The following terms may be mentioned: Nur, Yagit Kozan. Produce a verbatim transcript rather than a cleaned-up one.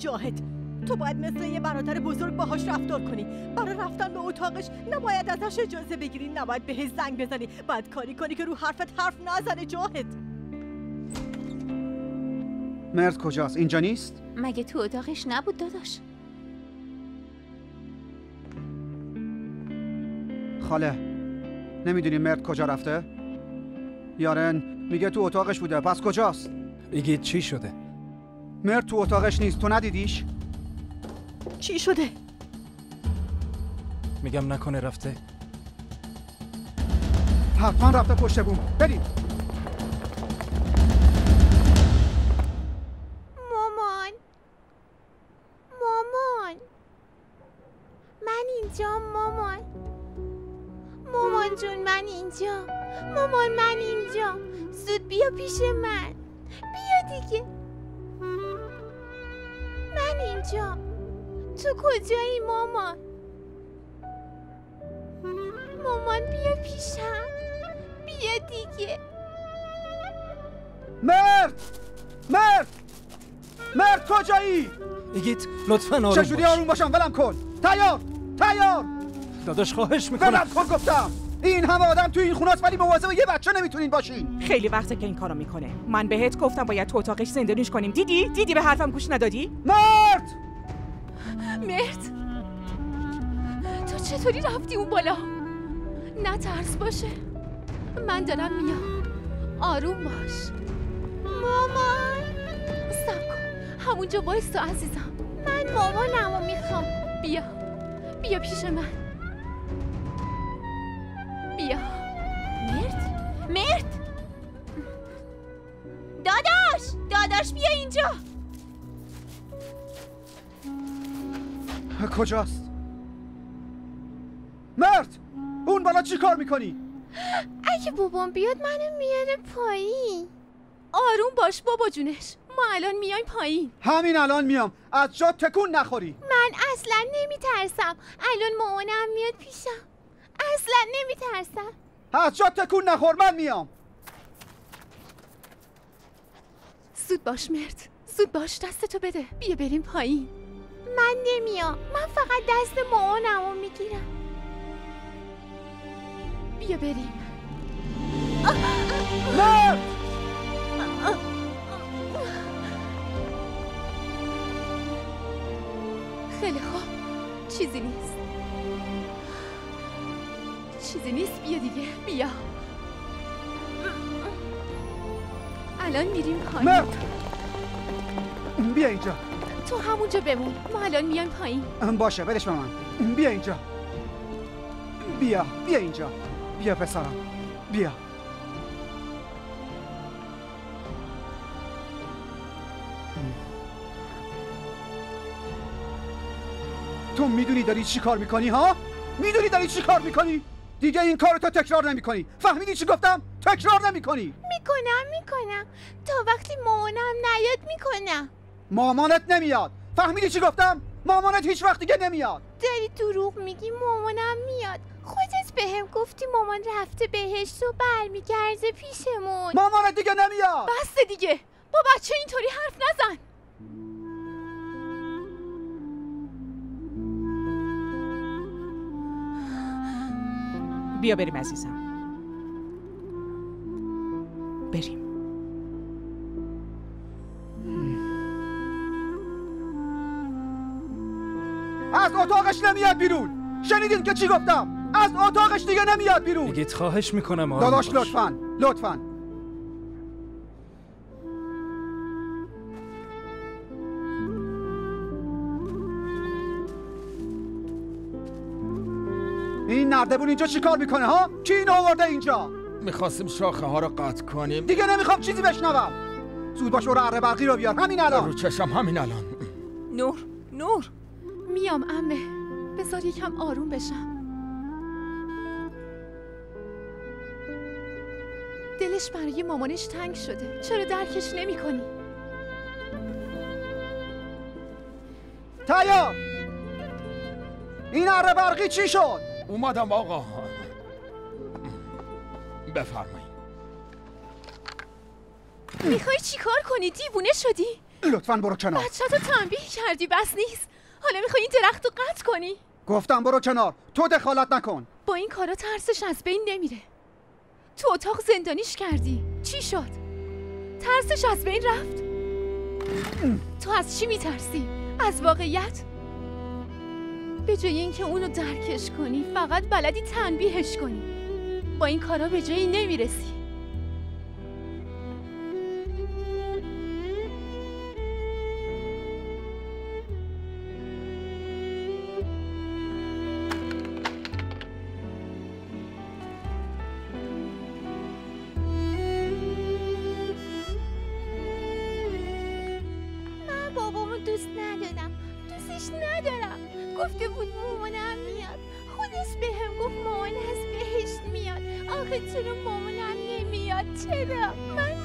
جاهد، تو باید مثل یه برادر بزرگ باهاش رفتار کنی. برای رفتن به اتاقش نباید ازش اجازه بگیری، نباید بهش زنگ بزنی، باید کاری کنی که رو حرفت حرف نزنه. جاهد، مرد کجاست؟ اینجا نیست؟ مگه تو اتاقش نبود داداش؟ خاله، نمیدونی مرد کجا رفته؟ یارن میگه تو اتاقش بوده، پس کجاست؟ میگه چی شده؟ مرد تو اتاقش نیست، تو ندیدیش؟ چی شده؟ میگم نکنه رفته. حتما رفته پشت بوم، بریم. مامان، مامان، من اینجام مامان. مامان جون من اینجام، مامان من اینجام، زود بیا پیش من، بیا دیگه. من اینجام، تو کجایی مامان؟ مامان بیا پیشم، بیا دیگه. مرد، مرد، مرد کجایی؟ یگیت لطفاً آروم باش. چجوری آروم باشم؟ ولم کن. تیار، تیار. داداش خواهش میکنم ولم کن. گفتم این همه آدم توی این خونه است ولی مواظب یه بچه نمیتونین باشین. خیلی وقته که این کارو میکنه. من بهت گفتم باید تو اتاقش زندونیش کنیم. دیدی؟ دیدی به حرفم گوش ندادی؟ مرد، مرد، تو چطوری رفتی اون بالا؟ نه ترس باشه، من دارم میام. آروم باش مامان. صبر کن، همونجا وایستا عزیزم. من مامانمو میخوام. بیا، بیا پیش من، بیا. مرد، مرد، داداش، داداش بیا اینجا. کجاست؟ مرد، اون بالا چی کار میکنی؟ اگه بابام بیاد منو میاره پایین. آروم باش بابا جونش، ما الان میایم پایین. همین الان میام، از جا تکون نخوری. من اصلا نمیترسم، الان مامانم میاد پیشم، اصلا نمیترسم. از جا تکون نخور، من میام. زود باش مرد، زود باش، دستتو بده، بیا بریم پایین. من نمیام، من فقط دست مامانمو میگیرم. بیا بریم. مرد، خیلی خوب، چیزی نیست، چیزی نیست، بیا دیگه، بیا. الان میریم پایین. مرد، بیا اینجا. تو همونجا بمون، ما الان میایم پایین. باشه، بدش به من. بیا اینجا، بیا، بیا اینجا، بیا پسرم، بیا. تو میدونی داری چی کار میکنی ها؟ میدونی داری چی کار میکنی؟ دیگه این کار تو تکرار نمیکنی. فهمیدی چی گفتم؟ تکرار نمیکنی. میکنم، میکنم، تا وقتی مامانم نیاد میکنم. مامانت نمیاد، فهمیدی چی گفتم؟ مامانت هیچ وقت دیگه نمیاد. داری دروغ میگی، مامانم میاد. خودت بهم گفتی مامان رفته بهشت و برمیگرده پیشمون. مامانت دیگه نمیاد. بس دیگه، با بچه اینطوری حرف نزن. بیا بریم عزیزم، بریم. از اتاقش نمیاد بیرون. شنیدین که چی گفتم؟ از اتاقش دیگه نمیاد بیرون. یگیت خواهش میکنم آروم باش. داداش لطفاً، لطفاً. این نردبون اینجا چی کار میکنه ها؟ کی این آورده اینجا؟ میخواستیم شاخه ها رو قطع کنیم. دیگه نمیخوام چیزی بشنوم. زود باش برو اره برقی رو بیار، همین الان. رو چشم، همین الان. نور، نور، میام عمه، بذار یکم آروم بشم. دلش برای مامانش تنگ شده، چرا درکش نمی کنی؟ تیا، این اره برقی چی شد؟ اومدم آقا، بفرمایید. میخوای چی کار کنی؟ دیوونه شدی؟ لطفاً برو کنار. بچه‌تو تنبیه کردی بس نیست. حالا میخوای این درخت رو قطع کنی؟ گفتم برو کنار، تو دخالت نکن. با این کارا ترسش از بین نمیره. تو اتاق زندانیش کردی. چی شد؟ ترسش از بین رفت؟ تو از چی میترسی؟ از واقعیت؟ به جای اینکه اونو درکش کنی، فقط بلدی تنبیهش کنی. با این کارا به جایی نمیرسی. چرا مامانم نمیاد؟ چرا؟ من